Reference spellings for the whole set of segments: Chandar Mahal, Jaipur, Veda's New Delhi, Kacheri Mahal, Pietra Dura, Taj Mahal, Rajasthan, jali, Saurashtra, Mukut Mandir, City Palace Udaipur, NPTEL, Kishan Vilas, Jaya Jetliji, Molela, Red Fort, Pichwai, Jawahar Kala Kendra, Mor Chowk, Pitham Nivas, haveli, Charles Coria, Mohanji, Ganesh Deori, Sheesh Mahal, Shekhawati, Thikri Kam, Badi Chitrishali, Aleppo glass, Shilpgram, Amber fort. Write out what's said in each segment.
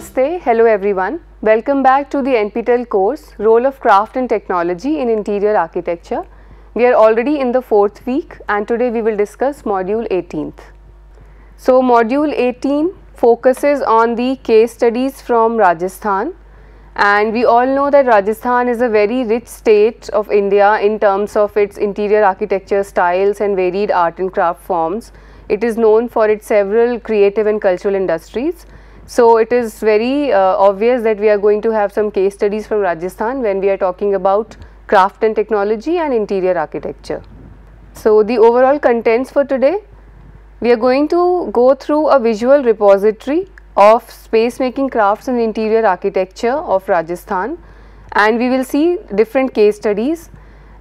Namaste, hello everyone. Welcome back to the NPTEL course, Role of Craft and Technology in Interior Architecture. We are already in the fourth week and today we will discuss module 18th. So module 18 focuses on the case studies from Rajasthan, and we all know that Rajasthan is a very rich state of India in terms of its interior architecture styles and varied art and craft forms. It is known for its several creative and cultural industries. So it is very obvious that we are going to have some case studies from Rajasthan when we are talking about craft and technology and interior architecture. So the overall contents for today, we are going to go through a visual repository of space making crafts and interior architecture of Rajasthan, and we will see different case studies,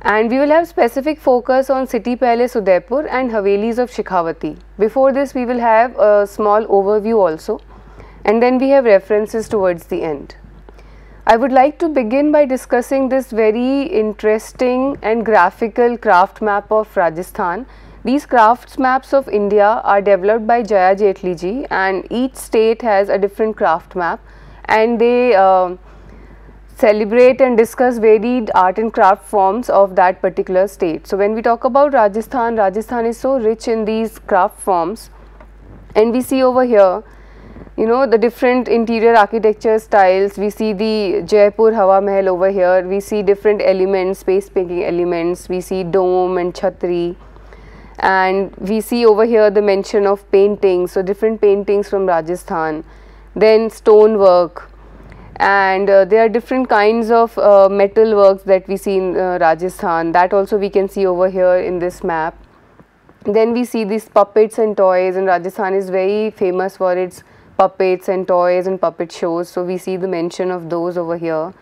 and we will have specific focus on City Palace Udaipur and Havelis of Shekhawati. Before this we will have a small overview also, and then we have references towards the end. I would like to begin by discussing this very interesting and graphical craft map of Rajasthan. These crafts maps of India are developed by Jaya Jetliji, and each state has a different craft map, and they celebrate and discuss varied art and craft forms of that particular state. So when we talk about Rajasthan, Rajasthan is so rich in these craft forms, and we see over here, you know, the different interior architecture styles. We see the Jaipur Hawa Mahal over here, we see different elements, space making elements, we see dome and chhatri, and we see over here the mention of paintings, so different paintings from Rajasthan, then stonework, and there are different kinds of metal works that we see in Rajasthan, that also we can see over here in this map. Then we see these puppets and toys, and Rajasthan is very famous for its puppets and toys and puppet shows, so we see the mention of those over here.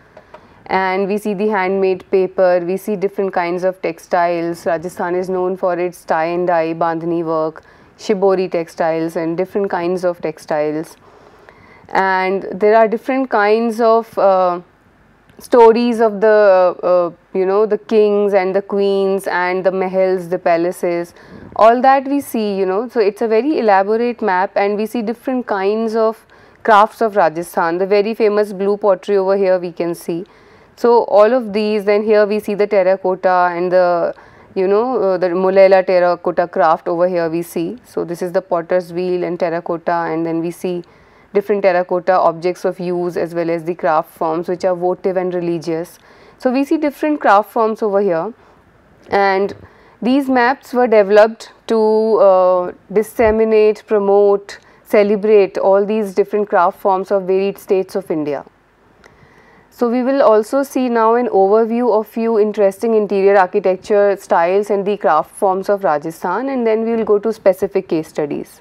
And we see the handmade paper, we see different kinds of textiles. Rajasthan is known for its tie and dye, bandhani work, shibori textiles and different kinds of textiles. And there are different kinds of stories of the, you know, the kings and the queens and the mahals, the palaces, all that we see, you know. So it's a very elaborate map, and we see different kinds of crafts of Rajasthan, the very famous blue pottery over here we can see. So all of these, then here we see the terracotta and the, you know, the Molela terracotta craft over here we see. So this is the potter's wheel and terracotta, and then we see different terracotta objects of use as well as the craft forms which are votive and religious. So we see different craft forms over here, and these maps were developed to disseminate, promote, celebrate all these different craft forms of varied states of India. So we will also see now an overview of few interesting interior architecture styles and the craft forms of Rajasthan, and then we will go to specific case studies.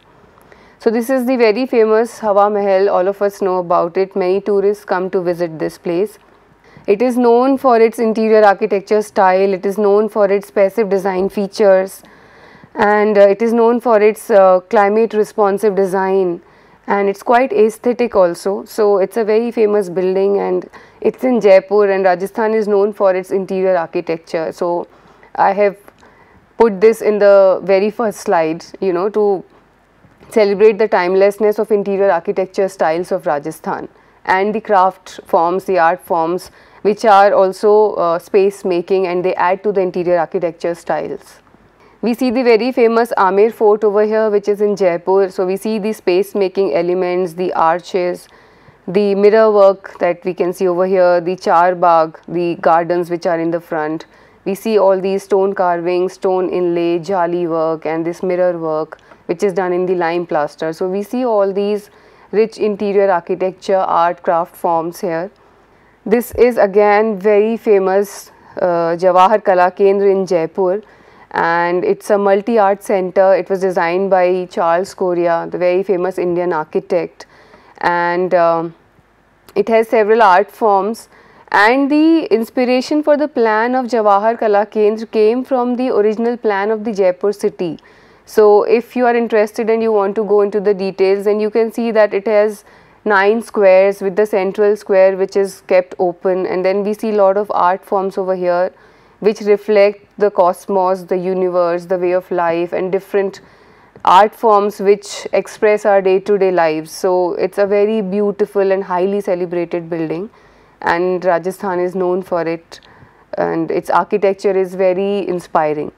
So this is the very famous Hawa Mahal, all of us know about it, many tourists come to visit this place. It is known for its interior architecture style, it is known for its passive design features, and it is known for its climate responsive design, and it's quite aesthetic also. So it's a very famous building, and it's in Jaipur, and Rajasthan is known for its interior architecture. So I have put this in the very first slide, you know, to celebrate the timelessness of interior architecture styles of Rajasthan and the craft forms, the art forms, which are also space making, and they add to the interior architecture styles. We see the very famous Amber fort over here, which is in Jaipur. So we see the space making elements, the arches, the mirror work that we can see over here, the charbagh, the gardens which are in the front. We see all these stone carvings, stone inlay, jali work, and this mirror work which is done in the lime plaster. So we see all these rich interior architecture, art, craft forms here. This is again very famous Jawahar Kala Kendra in Jaipur, and it's a multi-art center. It was designed by Charles Coria, the very famous Indian architect, and it has several art forms, and the inspiration for the plan of Jawahar Kala Kendra came from the original plan of the Jaipur city. So if you are interested and you want to go into the details, then you can see that it has 9 squares with the central square which is kept open, and then we see lot of art forms over here which reflect the cosmos, the universe, the way of life, and different art forms which express our day-to-day lives. So it's a very beautiful and highly celebrated building, and Rajasthan is known for it, and its architecture is very inspiring.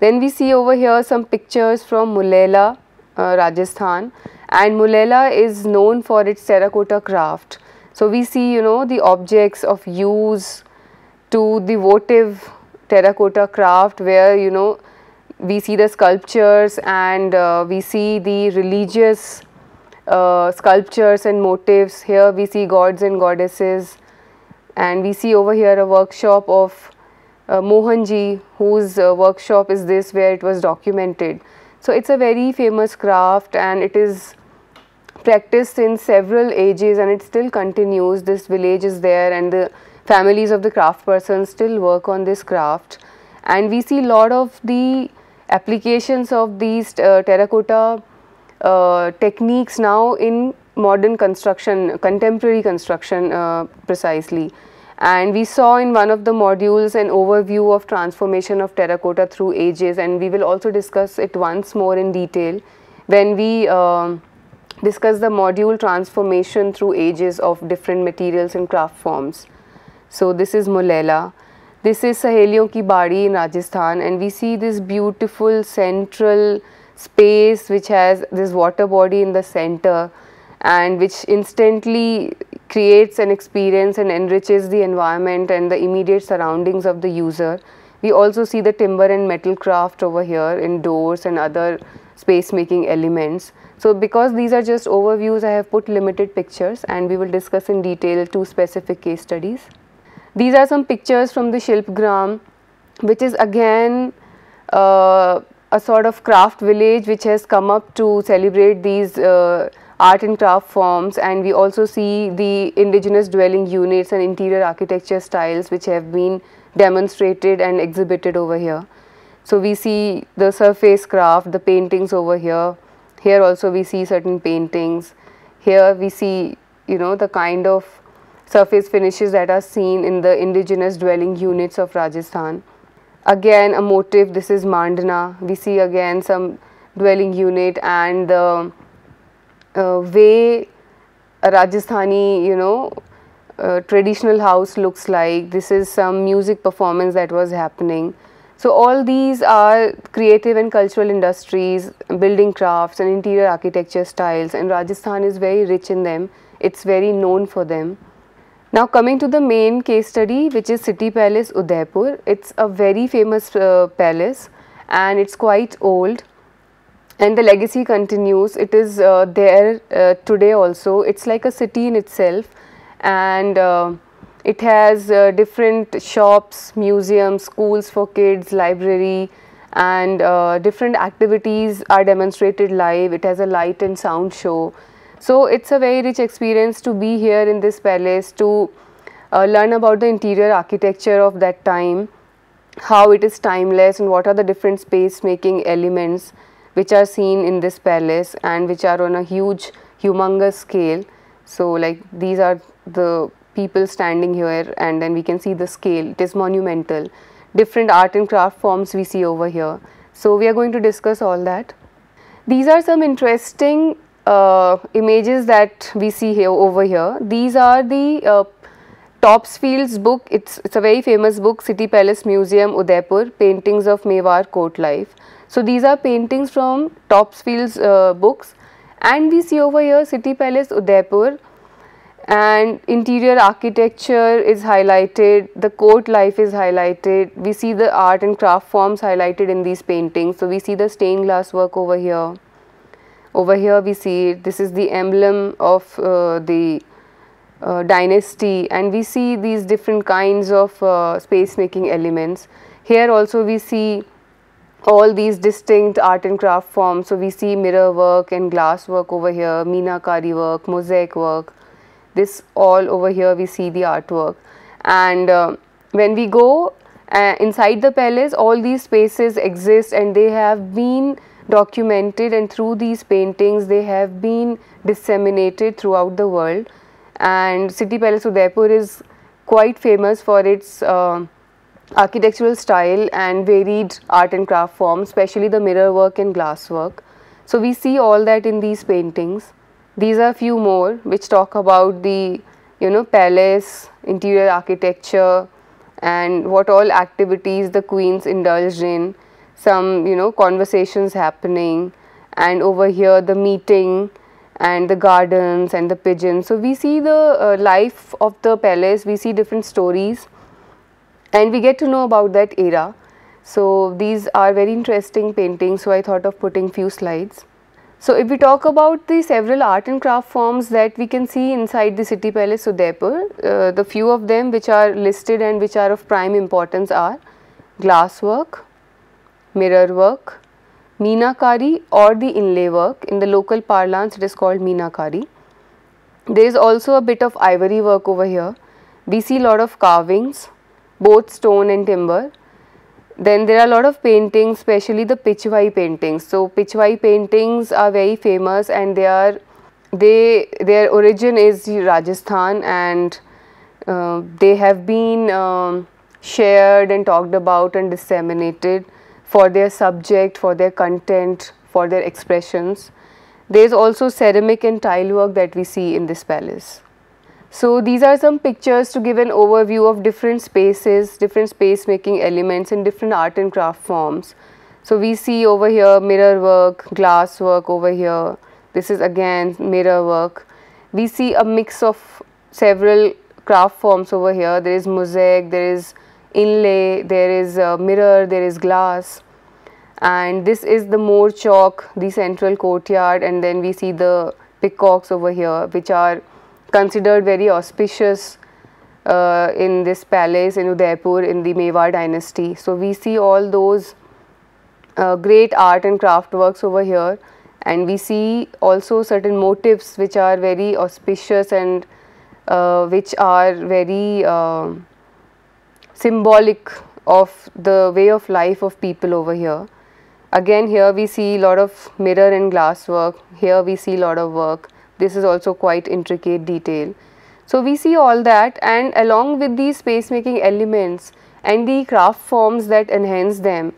Then we see over here some pictures from Molela, Rajasthan, and Molela is known for its terracotta craft. So we see, you know, the objects of use to devotive terracotta craft, where, you know, we see the sculptures and we see the religious sculptures and motifs. Here we see gods and goddesses, and we see over here a workshop of Mohanji, whose workshop is this, where it was documented. So it's a very famous craft, and it is practiced in several ages, and it still continues. This village is there, and the families of the craft persons still work on this craft. And we see lot of the applications of these terracotta techniques now in modern construction, contemporary construction precisely. And we saw in one of the modules an overview of transformation of terracotta through ages, and we will also discuss it once more in detail when we discuss the module transformation through ages of different materials and craft forms. So this is Molela. This is Saheliyon ki Bari in Rajasthan, and we see this beautiful central space which has this water body in the center, and which instantly creates an experience and enriches the environment and the immediate surroundings of the user. We also see the timber and metal craft over here in doors and other space making elements. So because these are just overviews, I have put limited pictures, and we will discuss in detail two specific case studies. These are some pictures from the Shilpgram, which is again a sort of craft village which has come up to celebrate these art and craft forms, and we also see the indigenous dwelling units and interior architecture styles which have been demonstrated and exhibited over here. So we see the surface craft, the paintings over here. Here also we see certain paintings. Here we see, you know, the kind of surface finishes that are seen in the indigenous dwelling units of Rajasthan. Again a motif, this is Mandana. We see again some dwelling unit and the way a Rajasthani, you know, traditional house looks like. This is some music performance that was happening. So all these are creative and cultural industries, building crafts and interior architecture styles, and Rajasthan is very rich in them. It's very known for them. Now coming to the main case study, which is City Palace Udaipur. It's a very famous palace, and it's quite old, and the legacy continues. It is there today also. It's like a city in itself, and it has different shops, museums, schools for kids, library, and different activities are demonstrated live. It has a light and sound show. So it's a very rich experience to be here in this palace, to learn about the interior architecture of that time, how it is timeless, and what are the different space making elements which are seen in this palace and which are on a huge, humongous scale. So like these are the people standing here, and then we can see the scale. It is monumental. Different art and craft forms we see over here. So we are going to discuss all that. These are some interesting images that we see here over here. These are the Topsfield's book. It's a very famous book, City Palace Museum, Udaipur, Paintings of Mewar Court Life. So these are paintings from Topsfield's books, and we see over here City Palace Udaipur, and interior architecture is highlighted, the court life is highlighted. We see the art and craft forms highlighted in these paintings. So we see the stained glass work over here. Over here we see it. This is the emblem of the dynasty, and we see these different kinds of space making elements. Here also we see all these distinct art and craft forms. So we see mirror work and glass work over here, meenakari work, mosaic work. This all over here we see the artwork. And when we go inside the palace, all these spaces exist, and they have been documented, and through these paintings they have been disseminated throughout the world. And City Palace Udaipur is quite famous for its architectural style and varied art and craft forms, especially the mirror work and glass work. So we see all that in these paintings. These are few more which talk about the, you know, palace, interior architecture and what all activities the queens indulged in, some, you know, conversations happening, and over here the meeting and the gardens and the pigeons. So we see the life of the palace, we see different stories and we get to know about that era. So these are very interesting paintings, so I thought of putting few slides. So if we talk about the several art and craft forms that we can see inside the City Palace Udaipur, the few of them which are listed and which are of prime importance are glass work, mirror work, meenakari or the inlay work. In the local parlance it is called meenakari. There is also a bit of ivory work over here. We see lot of carvings, both stone and timber. Then there are a lot of paintings, especially the Pichwai paintings. So Pichwai paintings are very famous and they are, their origin is Rajasthan, and they have been shared and talked about and disseminated for their subject, for their content, for their expressions. There is also ceramic and tile work that we see in this palace. So these are some pictures to give an overview of different spaces, different space making elements and different art and craft forms. So we see over here mirror work, glass work over here, this is again mirror work. We see a mix of several craft forms over here. There is mosaic, there is inlay, there is mirror, there is glass, and this is the Mor Chowk, the central courtyard, and then we see the peacocks over here which are considered very auspicious in this palace in Udaipur in the Mewar dynasty. So we see all those great art and craft works over here, and we see also certain motifs which are very auspicious and which are very symbolic of the way of life of people over here. Again here we see lot of mirror and glass work, here we see lot of work. This is also quite intricate detail. So we see all that, and along with these space making elements and the craft forms that enhance them,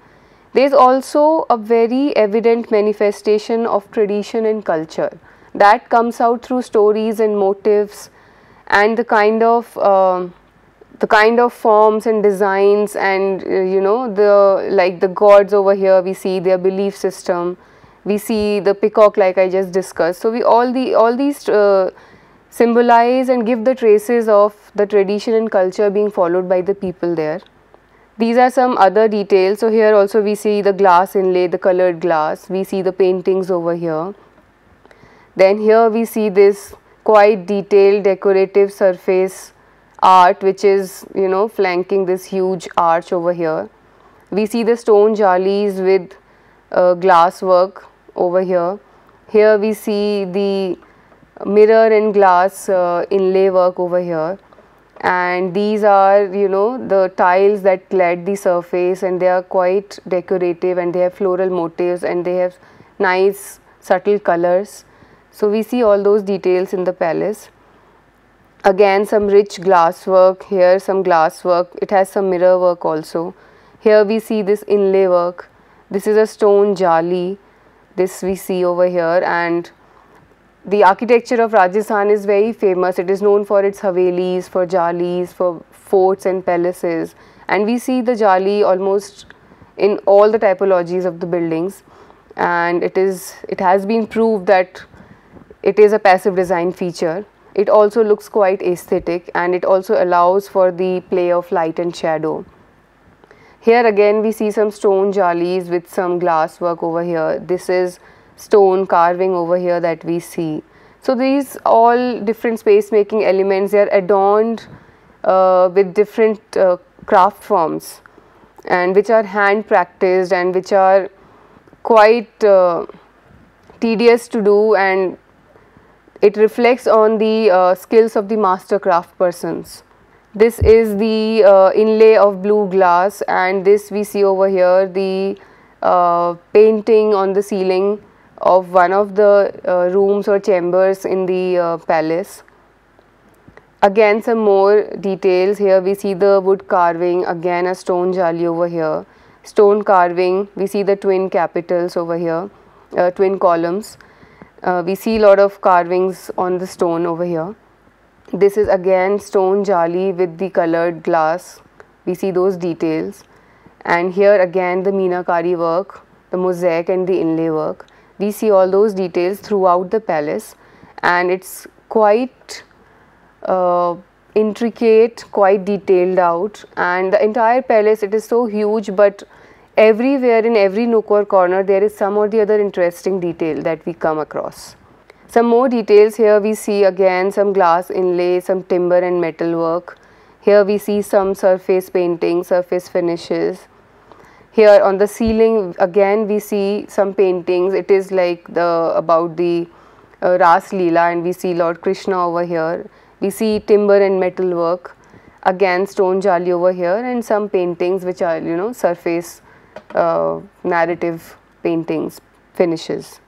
there is also a very evident manifestation of tradition and culture that comes out through stories and motifs and the kind of forms and designs, and you know, the like the gods over here, we see their belief system. We see the peacock like I just discussed. So we all these symbolize and give the traces of the tradition and culture being followed by the people there. These are some other details. So here also we see the glass inlay, the colored glass. We see the paintings over here. Then here we see this quite detailed decorative surface art which is, you know, flanking this huge arch over here. We see the stone jalis with glass work over here. Here we see the mirror and glass inlay work over here, and these are, you know, the tiles that clad the surface, and they are quite decorative and they have floral motifs and they have nice subtle colors. So we see all those details in the palace. Again some rich glass work, here some glass work, it has some mirror work also. Here we see this inlay work. This is a stone jali, this we see over here, and the architecture of Rajasthan is very famous. It is known for its havelis, for jalis, for forts and palaces, and we see the jali almost in all the typologies of the buildings, and it has been proved that it is a passive design feature. It also looks quite aesthetic and it also allows for the play of light and shadow. Here again we see some stone jalis with some glass work over here. This is stone carving over here that we see. So these all different space making elements, they are adorned with different craft forms, and which are hand practiced and which are quite tedious to do, and it reflects on the skills of the master craft persons. This is the inlay of blue glass, and this we see over here the painting on the ceiling of one of the rooms or chambers in the palace. Again some more details. Here we see the wood carving, again a stone jali over here, stone carving, we see the twin capitals over here, twin columns. We see a lot of carvings on the stone over here. This is again stone jali with the colored glass. We see those details. And here again the meenakari work, the mosaic and the inlay work. We see all those details throughout the palace, and it's quite intricate, quite detailed out, and the entire palace, it is so huge, but everywhere in every nook or corner there is some or the other interesting detail that we come across. Some more details here, we see again some glass inlay, some timber and metal work. Here we see some surface painting, surface finishes. Here on the ceiling again we see some paintings. It is like about the Ras Leela, and we see Lord Krishna over here. We see timber and metal work, again stone jali over here, and some paintings which are, you know, surface narrative paintings, finishes.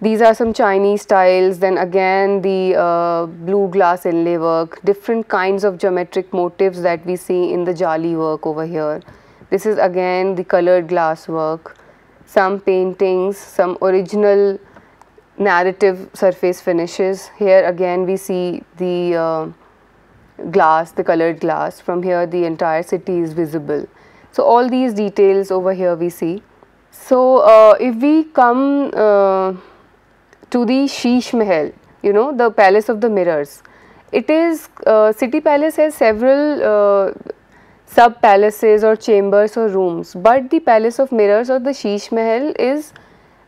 These are some Chinese styles, then again the blue glass inlay work, different kinds of geometric motifs that we see in the jali work over here. This is again the colored glass work, some paintings, some original narrative surface finishes. Here again we see the glass, the colored glass. From here the entire city is visible. So all these details over here we see. So if we come to the Sheesh Mahal, you know, the Palace of the Mirrors. It is, City Palace has several sub palaces or chambers or rooms, but the Palace of Mirrors or the Sheesh Mahal is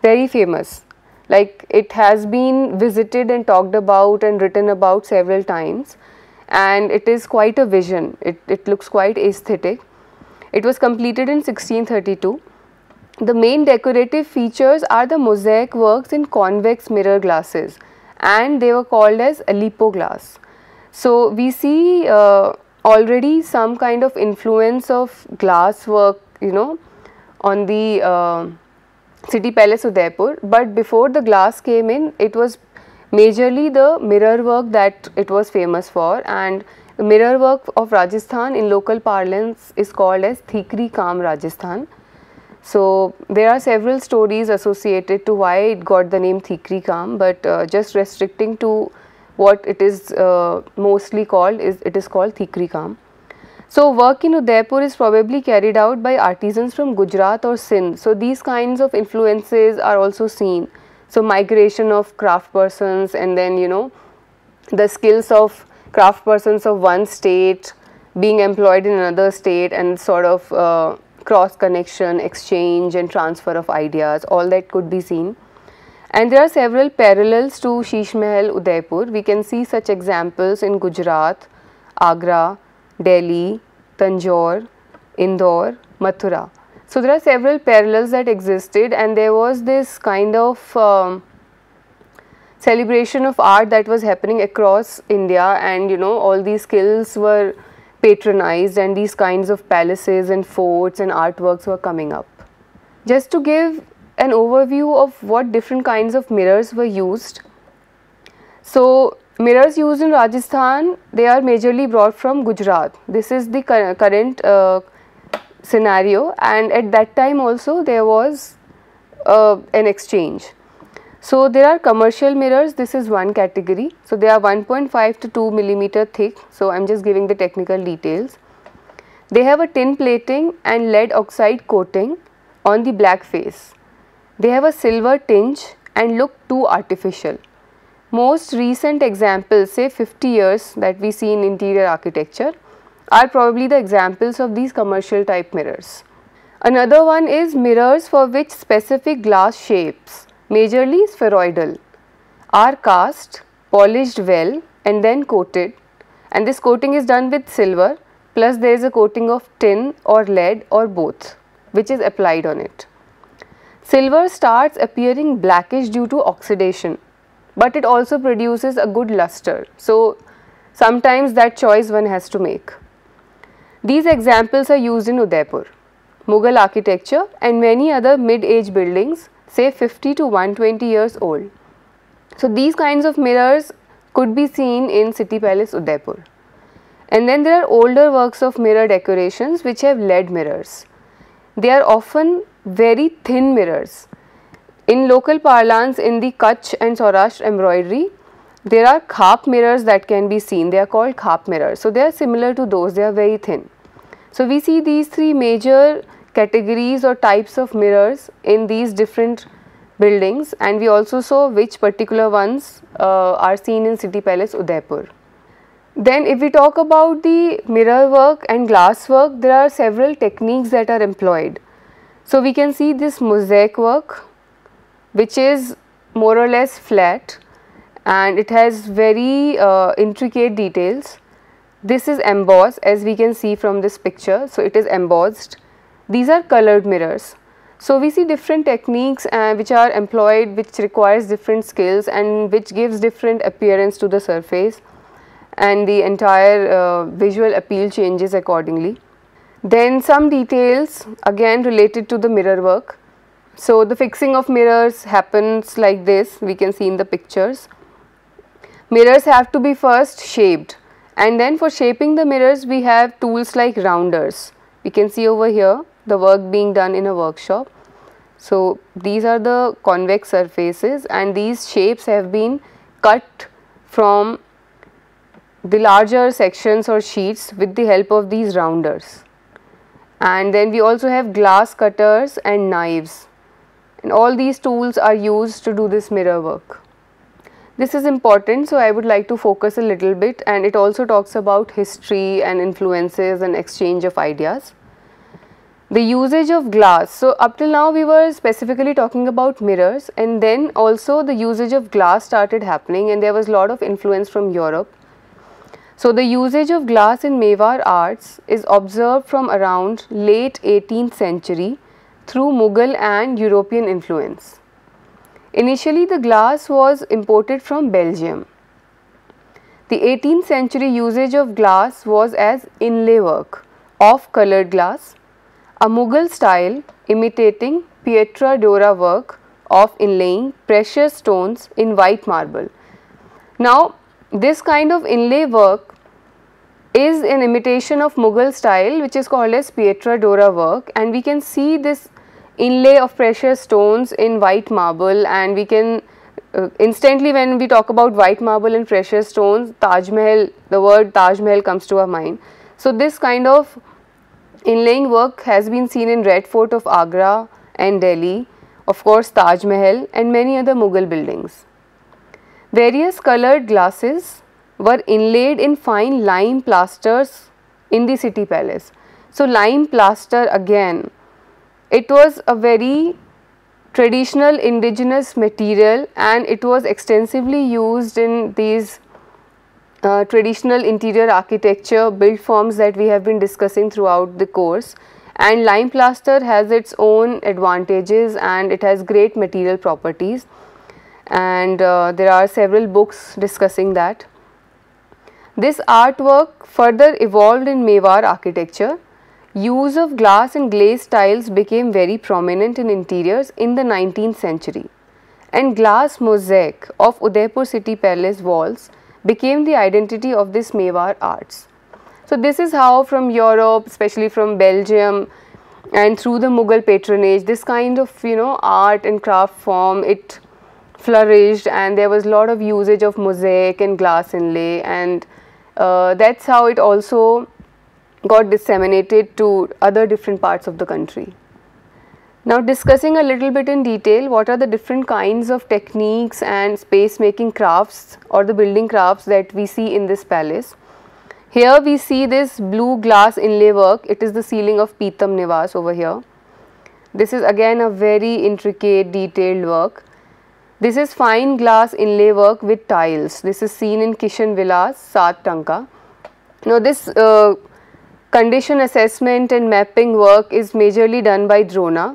very famous. Like, it has been visited and talked about and written about several times, and it is quite a vision. It looks quite aesthetic. It was completed in 1632. The main decorative features are the mosaic works in convex mirror glasses, and they were called as Aleppo glass. So we see already some kind of influence of glass work, you know, on the City Palace Udaipur, but before the glass came in, it was majorly the mirror work that it was famous for, and the mirror work of Rajasthan in local parlance is called as Thikri Kam Rajasthan. So there are several stories associated to why it got the name Thikri Kam, but just restricting to what it is mostly called, is it is called Thikri Kam. So work in Udaipur is probably carried out by artisans from Gujarat or Sindh. So these kinds of influences are also seen. So migration of craft persons, and then, you know, the skills of craft persons of one state being employed in another state, and sort of cross connection, exchange and transfer of ideas, all that could be seen. And there are several parallels to Sheesh Mahal Udaipur. We can see such examples in Gujarat, Agra, Delhi, Tanjore, Indore, Mathura. So there are several parallels that existed, and there was this kind of celebration of art that was happening across India, and, you know, all these skills were patronized, and these kinds of palaces and forts and artworks were coming up. Just to give an overview of what different kinds of mirrors were used. So mirrors used in Rajasthan, they are majorly brought from Gujarat. This is the current scenario, and at that time also there was an exchange. So there are commercial mirrors. This is one category. So they are 1.5 to 2 millimeter thick. So I am just giving the technical details. They have a tin plating and lead oxide coating on the black face. They have a silver tinge and look too artificial. Most recent examples, say 50 years, that we see in interior architecture are probably the examples of these commercial type mirrors. Another one is mirrors for which specific glass shapes, majorly spheroidal, are cast, polished well and then coated, and this coating is done with silver, plus there is a coating of tin or lead or both which is applied on it. Silver starts appearing blackish due to oxidation, but it also produces a good luster. So sometimes that choice one has to make. These examples are used in Udaipur, Mughal architecture and many other mid-age buildings, say 50 to 120 years old. So these kinds of mirrors could be seen in City Palace Udaipur. And then there are older works of mirror decorations which have lead mirrors. They are often very thin mirrors. In local parlance, in the Kutch and Saurashtra embroidery, there are khap mirrors that can be seen. They are called khap mirrors. So, they are similar to those, they are very thin. So, we see these three major categories or types of mirrors in these different buildings, and we also saw which particular ones are seen in City Palace Udaipur. Then if we talk about the mirror work and glass work, there are several techniques that are employed. So, we can see this mosaic work, which is more or less flat, and it has very intricate details. This is embossed, as we can see from this picture. So, it is embossed. These are colored mirrors. So, we see different techniques which are employed, which requires different skills and which gives different appearance to the surface, and the entire visual appeal changes accordingly. Then some details again related to the mirror work. So, the fixing of mirrors happens like this, we can see in the pictures. Mirrors have to be first shaped, and then for shaping the mirrors we have tools like rounders. We can see over here the work being done in a workshop. So, these are the convex surfaces, and these shapes have been cut from the larger sections or sheets with the help of these rounders. And then we also have glass cutters and knives, and all these tools are used to do this mirror work. This is important, so I would like to focus a little bit, and it also talks about history and influences and exchange of ideas. The usage of glass. So, up till now we were specifically talking about mirrors, and then also the usage of glass started happening, and there was a lot of influence from Europe. So, the usage of glass in Mewar arts is observed from around late 18th century through Mughal and European influence. Initially, the glass was imported from Belgium. The 18th century usage of glass was as inlay work of coloured glass, a Mughal style imitating Pietra Dura work of inlaying precious stones in white marble. Now, this kind of inlay work is an imitation of Mughal style, which is called as Pietra Dura work, and we can see this inlay of precious stones in white marble, and we can instantly, when we talk about white marble and precious stones, Taj Mahal, the word Taj Mahal comes to our mind. So, this kind of inlaying work has been seen in Red Fort of Agra and Delhi, of course Taj Mahal and many other Mughal buildings. Various colored glasses were inlaid in fine lime plasters in the City Palace. So, lime plaster again, it was a very traditional indigenous material, and it was extensively used in these traditional interior architecture built forms that we have been discussing throughout the course. And lime plaster has its own advantages, and it has great material properties, and there are several books discussing that. This artwork further evolved in Mewar architecture. Use of glass and glazed tiles became very prominent in interiors in the 19th century, and glass mosaic of Udaipur City Palace walls became the identity of this Mewar arts. So, this is how from Europe, especially from Belgium, and through the Mughal patronage, this kind of, you know, art and craft form, it flourished, and there was a lot of usage of mosaic and glass inlay, and that's how it also got disseminated to other different parts of the country. Now, discussing a little bit in detail, what are the different kinds of techniques and space making crafts or the building crafts that we see in this palace. Here we see this blue glass inlay work, it is the ceiling of Pitham Nivas over here. This is again a very intricate detailed work. This is fine glass inlay work with tiles. This is seen in Kishan Vilas, Sat Tanka. Now, this condition assessment and mapping work is majorly done by Drona,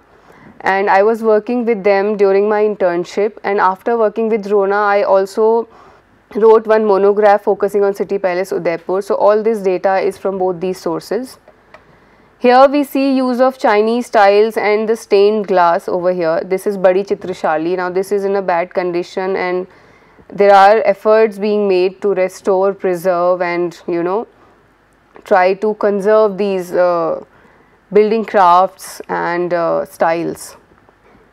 and I was working with them during my internship, and after working with Drona, I also wrote one monograph focusing on City Palace Udaipur. So, all this data is from both these sources. Here we see use of Chinese tiles and the stained glass over here. This is Badi Chitrishali. Now, this is in a bad condition, and there are efforts being made to restore, preserve, and, you know, try to conserve these building crafts and styles.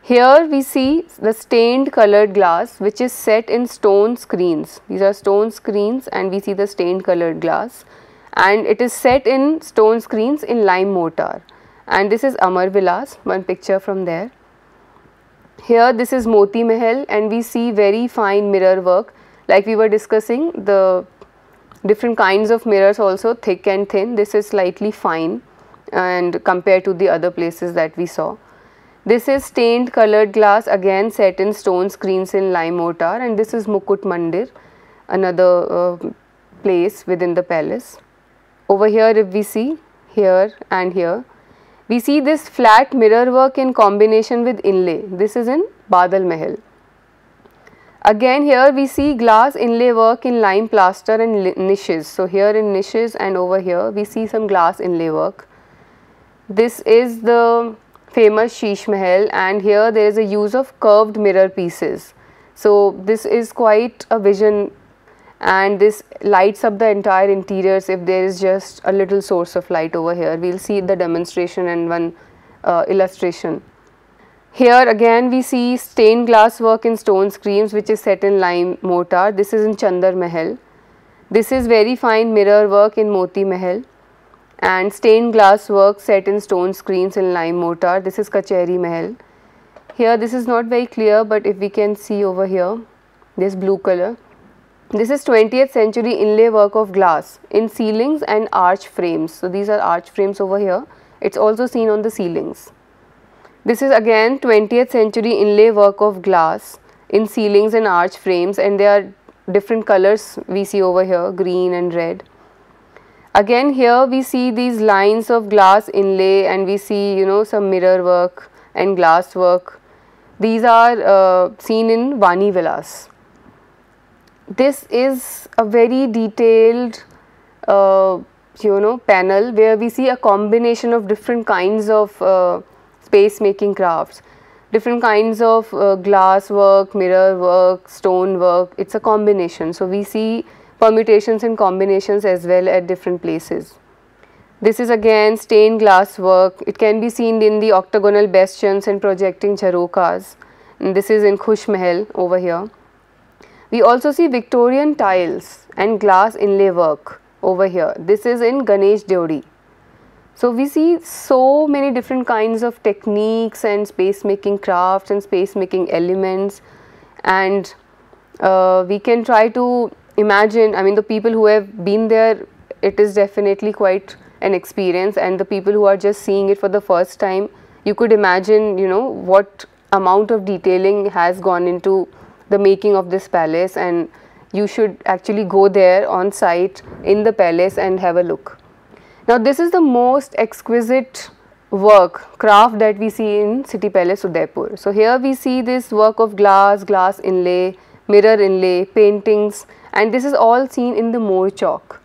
Here we see the stained colored glass which is set in stone screens. These are stone screens and we see the stained colored glass, and it is set in stone screens in lime mortar, and this is Amar Vilas, one picture from there. Here this is Moti Mahal, and we see very fine mirror work. Like we were discussing, the different kinds of mirrors also, thick and thin. This is slightly fine and compared to the other places that we saw. This is stained colored glass, again set in stone screens in lime mortar, and this is Mukut Mandir, another place within the palace. Over here if we see, here and here, we see this flat mirror work in combination with inlay. This is in Badal Mahal. Again here we see glass inlay work in lime plaster and niches. So here in niches and over here we see some glass inlay work. This is the famous Sheesh Mahal, and here there is a use of curved mirror pieces. So this is quite a vision, and this lights up the entire interiors if there is just a little source of light over here. We will see the demonstration and one illustration. Here again we see stained glass work in stone screens which is set in lime mortar. This is in Chandar Mahal. This is very fine mirror work in Moti Mahal, and stained glass work set in stone screens in lime mortar. This is Kacheri Mahal. Here this is not very clear, but if we can see over here, this blue color. This is 20th century inlay work of glass in ceilings and arch frames. So these are arch frames over here. It's also seen on the ceilings. This is again 20th century inlay work of glass in ceilings and arch frames, and there are different colors we see over here, green and red. Again here we see these lines of glass inlay, and we see, you know, some mirror work and glass work. These are seen in Vani Vilas. This is a very detailed panel where we see a combination of different kinds of space making crafts, different kinds of glass work, mirror work, stone work. It's a combination. So we see permutations and combinations as well at different places. This is again stained glass work. It can be seen in the octagonal bastions and projecting jharokas. And this is in Khush Mahal over here. We also see Victorian tiles and glass inlay work over here. This is in Ganesh Deori. So we see so many different kinds of techniques and space making crafts and space making elements, and we can try to imagine, I mean, the people who have been there, it is definitely quite an experience, and the people who are just seeing it for the first time, you could imagine, you know, what amount of detailing has gone into the making of this palace, and you should actually go there on site in the palace and have a look. Now this is the most exquisite work, craft that we see in City Palace Udaipur. So here we see this work of glass, glass inlay, mirror inlay, paintings, and this is all seen in the Mor Chowk.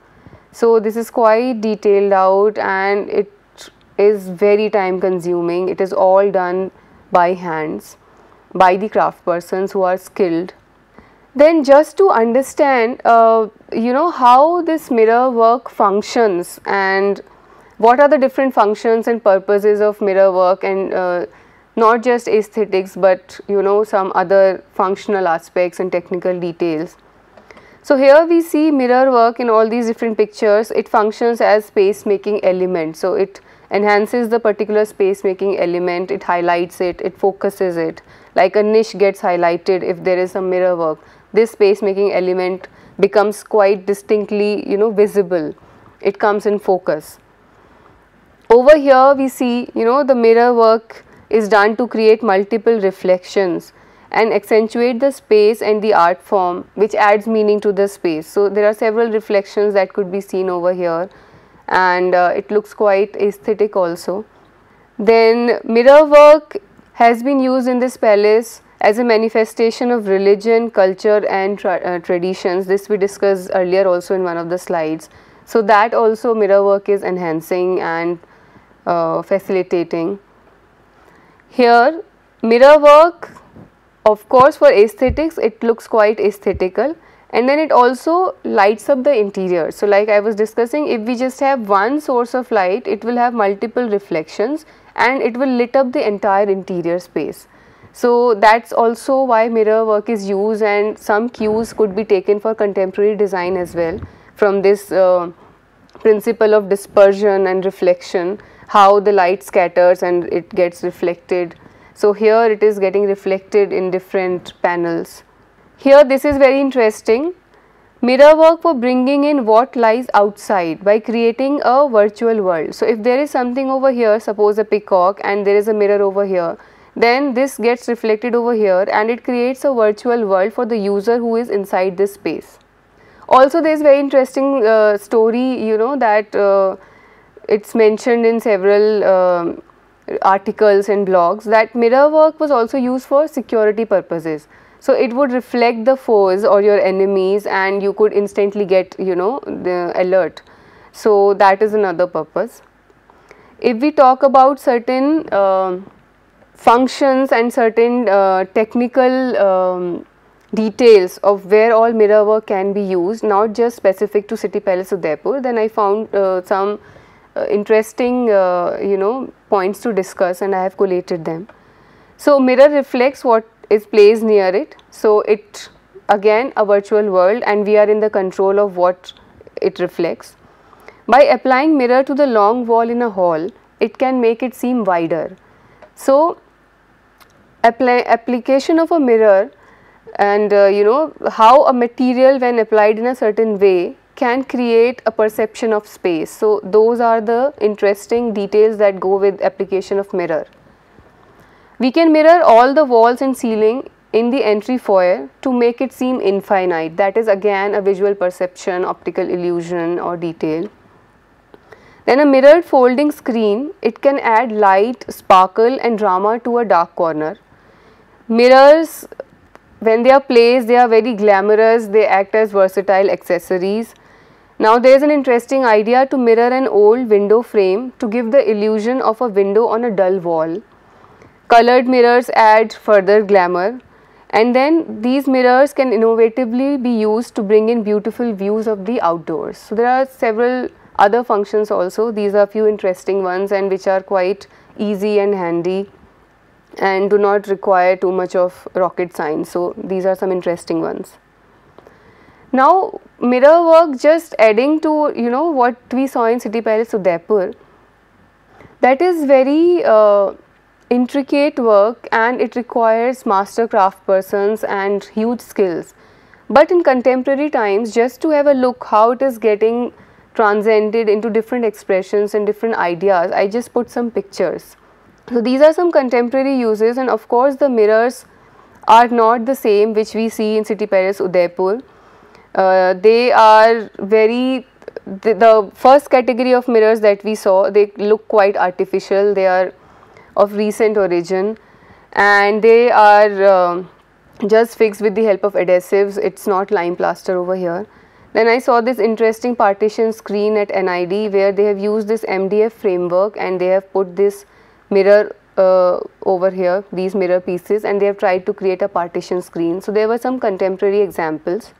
So this is quite detailed out, and it is very time consuming. It is all done by hands, by the craft persons who are skilled. Then just to understand how this mirror work functions and what are the different functions and purposes of mirror work, and not just aesthetics but, you know, some other functional aspects and technical details. So here we see mirror work in all these different pictures. It functions as space making element. So it enhances the particular space making element, it highlights it, it focuses it. Like a niche gets highlighted if there is some mirror work, this space making element becomes quite distinctly, you know, visible, it comes in focus. Over here we see, you know, the mirror work is done to create multiple reflections and accentuate the space and the art form, which adds meaning to the space. So there are several reflections that could be seen over here, and it looks quite aesthetic also. Then mirror work has been used in this palace as a manifestation of religion, culture and traditions. This we discussed earlier also in one of the slides. So that also mirror work is enhancing and facilitating. Here mirror work, of course, for aesthetics it looks quite aesthetical, and then it also lights up the interior. So like I was discussing, if we just have one source of light, it will have multiple reflections and it will lit up the entire interior space. So that's also why mirror work is used, and some cues could be taken for contemporary design as well from this principle of dispersion and reflection, how the light scatters and it gets reflected. So here it is getting reflected in different panels. Here this is very interesting, mirror work for bringing in what lies outside by creating a virtual world. So if there is something over here, suppose a peacock, and there is a mirror over here, then this gets reflected over here and it creates a virtual world for the user who is inside this space. Also there is very interesting story, you know, that it's mentioned in several articles and blogs that mirror work was also used for security purposes. So it would reflect the foes or your enemies and you could instantly get, you know, the alert. So that is another purpose. If we talk about certain functions and certain technical details of where all mirror work can be used, not just specific to City Palace Udaipur, then I found some interesting you know, points to discuss, and I have collated them. So mirror reflects what is placed near it, so it again a virtual world and we are in the control of what it reflects. By applying mirror to the long wall in a hall, it can make it seem wider. So application of a mirror and you know, how a material when applied in a certain way can create a perception of space. So those are the interesting details that go with application of mirror. We can mirror all the walls and ceiling in the entry foyer to make it seem infinite. That is again a visual perception, optical illusion or detail. Then a mirrored folding screen, it can add light, sparkle and drama to a dark corner. Mirrors, when they are placed, they are very glamorous, they act as versatile accessories. Now there is an interesting idea to mirror an old window frame to give the illusion of a window on a dull wall. Colored mirrors add further glamour, and then these mirrors can innovatively be used to bring in beautiful views of the outdoors. So there are several other functions also. These are few interesting ones and which are quite easy and handy and do not require too much of rocket science. So these are some interesting ones. Now mirror work, just adding to, you know, what we saw in City Palace Udaipur, that is very intricate work and it requires master craft persons and huge skills. But in contemporary times, just to have a look how it is getting transcended into different expressions and different ideas, I just put some pictures. So these are some contemporary uses, and of course the mirrors are not the same which we see in City Palace Udaipur. They are very, the first category of mirrors that we saw, they look quite artificial, they are of recent origin and they are just fixed with the help of adhesives, it's not lime plaster over here. Then I saw this interesting partition screen at NID where they have used this MDF framework and they have put this mirror over here, these mirror pieces, and they have tried to create a partition screen. So there were some contemporary examples.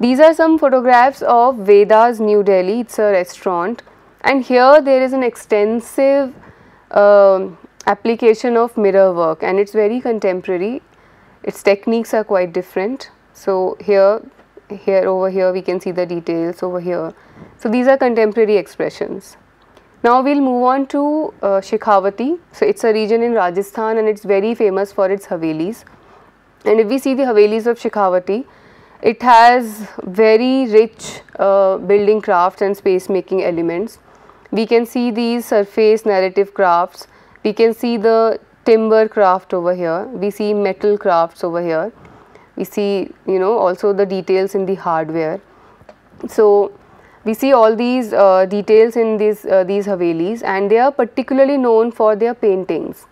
These are some photographs of Veda's New Delhi, it's a restaurant, and here there is an extensive application of mirror work and it's very contemporary, its techniques are quite different. So here over here we can see the details over here. So these are contemporary expressions. Now we will move on to Shekhawati. So it is a region in Rajasthan and it is very famous for its Havelis, and if we see the Havelis of Shekhawati, it has very rich building crafts and space making elements. We can see these surface narrative crafts, we can see the timber craft over here, we see metal crafts over here, we see, you know, also the details in the hardware. So we see all these details in these Havelis, and they are particularly known for their paintings,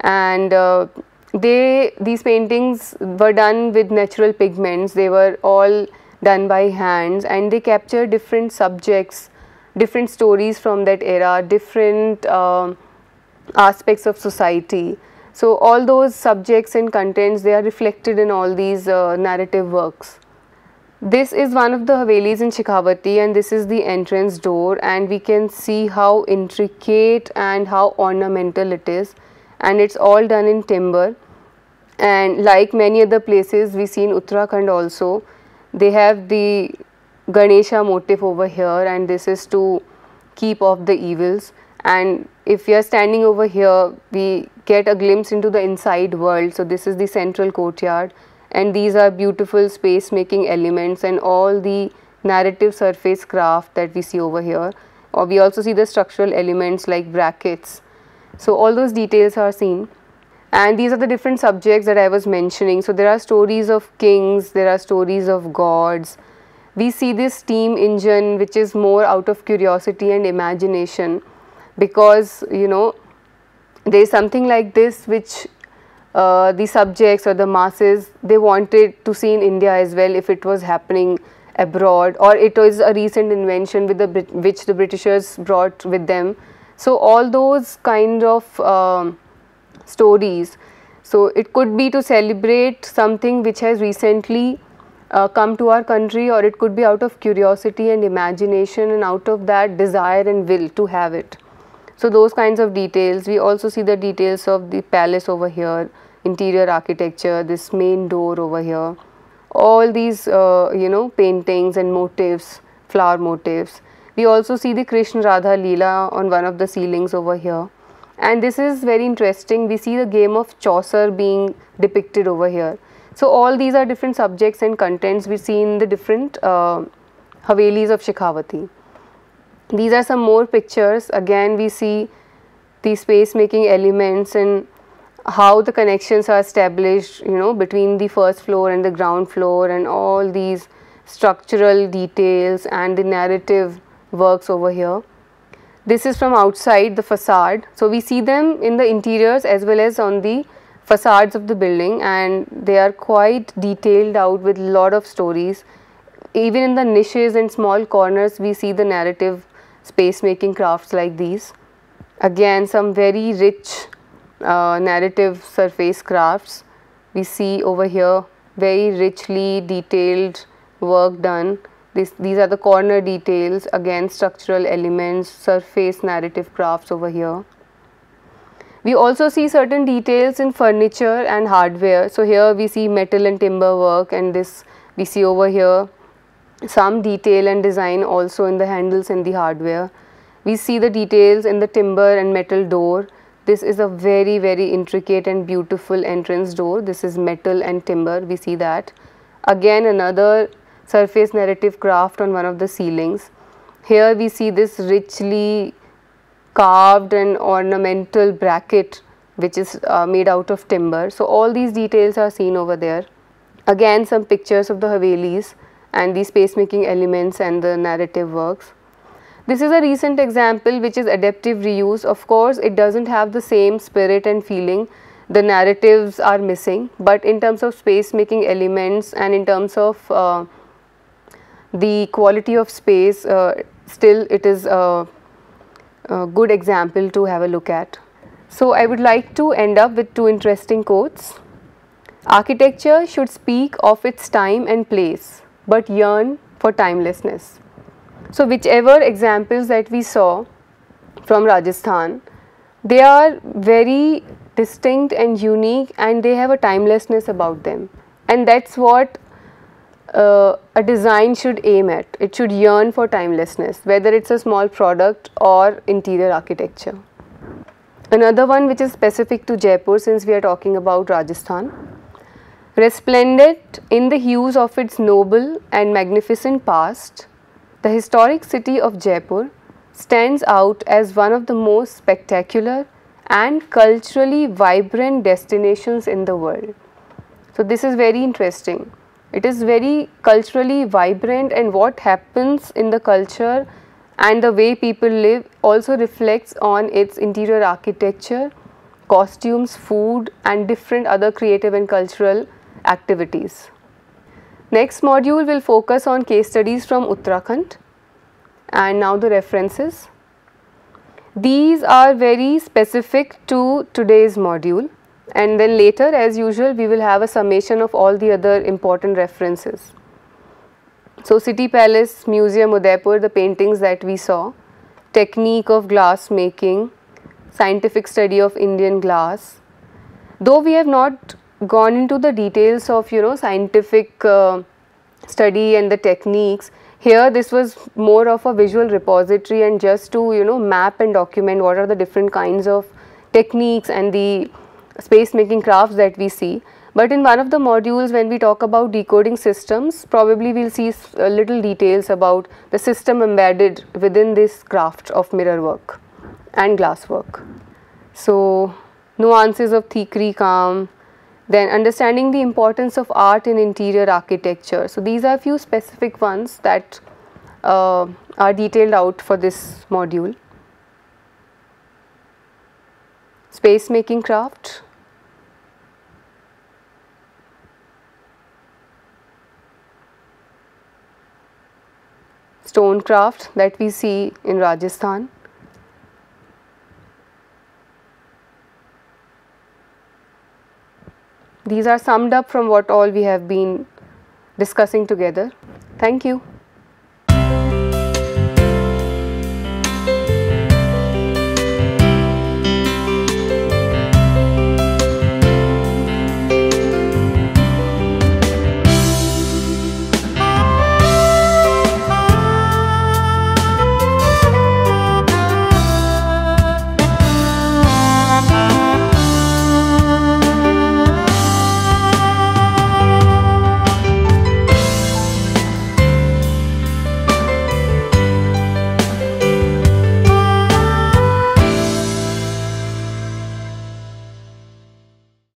and these paintings were done with natural pigments, they were all done by hands, and they capture different subjects, different stories from that era, different aspects of society. So all those subjects and contents, they are reflected in all these narrative works. This is one of the Havelis in Shekhawati, and this is the entrance door, and we can see how intricate and how ornamental it is, and it's all done in timber. And like many other places we see in Uttarakhand also, they have the Ganesha motif over here, and this is to keep off the evils. And if we are standing over here, we get a glimpse into the inside world. So this is the central courtyard, and these are beautiful space making elements and all the narrative surface craft that we see over here. Or we also see the structural elements like brackets. So all those details are seen. And these are the different subjects that I was mentioning. So there are stories of kings, there are stories of gods. We see this steam engine which is more out of curiosity and imagination, because you know there is something like this which the subjects or the masses, they wanted to see in India as well if it was happening abroad, or it was a recent invention with the which the Britishers brought with them. So all those kind of stories. So it could be to celebrate something which has recently come to our country, or it could be out of curiosity and imagination and out of that desire and will to have it. So those kinds of details. We also see the details of the palace over here, interior architecture, this main door over here, all these you know, paintings and motifs, flower motifs. We also see the Krishna Radha Leela on one of the ceilings over here. And this is very interesting, we see the game of Chaucer being depicted over here. So all these are different subjects and contents we see in the different Havelis of Shekhawati. These are some more pictures. Again we see the space making elements and how the connections are established, you know, between the first floor and the ground floor, and all these structural details and the narrative works over here. This is from outside the facade. So we see them in the interiors as well as on the facades of the building, and they are quite detailed out with lot of stories. Even in the niches and small corners we see the narrative space making crafts like these. Again some very rich narrative surface crafts we see over here, very richly detailed work done. These are the corner details, again structural elements, surface narrative crafts over here. We also see certain details in furniture and hardware. So here we see metal and timber work, and this we see over here some detail and design also in the handles and the hardware. We see the details in the timber and metal door. This is a very, very intricate and beautiful entrance door. This is metal and timber, we see that. Again another surface narrative craft on one of the ceilings. Here we see this richly carved and ornamental bracket which is made out of timber. So all these details are seen over there. Again some pictures of the Havelis and the space making elements and the narrative works. This is a recent example which is adaptive reuse. Of course it doesn't have the same spirit and feeling, the narratives are missing, but in terms of space making elements and in terms of the quality of space, still it is a good example to have a look at. So I would like to end up with two interesting quotes. Architecture should speak of its time and place, but yearn for timelessness. So whichever examples that we saw from Rajasthan, they are very distinct and unique, and they have a timelessness about them, and that's what a design should aim at. It should yearn for timelessness, whether it's a small product or interior architecture. Another one which is specific to Jaipur, since we are talking about Rajasthan. Resplendent in the hues of its noble and magnificent past, the historic city of Jaipur stands out as one of the most spectacular and culturally vibrant destinations in the world. So this is very interesting. It is very culturally vibrant, and what happens in the culture and the way people live also reflects on its interior architecture, costumes, food and different other creative and cultural activities. Next module will focus on case studies from Uttarakhand. And now the references. These are very specific to today's module. And then later as usual we will have a summation of all the other important references. So City Palace Museum Udaipur, the paintings that we saw, technique of glass making, scientific study of Indian glass. Though we have not gone into the details of, you know, scientific study and the techniques. Here this was more of a visual repository and just to, you know, map and document what are the different kinds of techniques and the space making crafts that we see. But in one of the modules when we talk about decoding systems, probably we will see little details about the system embedded within this craft of mirror work and glass work. So, nuances of Thikri Kam, then understanding the importance of art in interior architecture. So, these are few specific ones that are detailed out for this module. Space making craft. Stone craft that we see in Rajasthan. These are summed up from what all we have been discussing together. Thank you.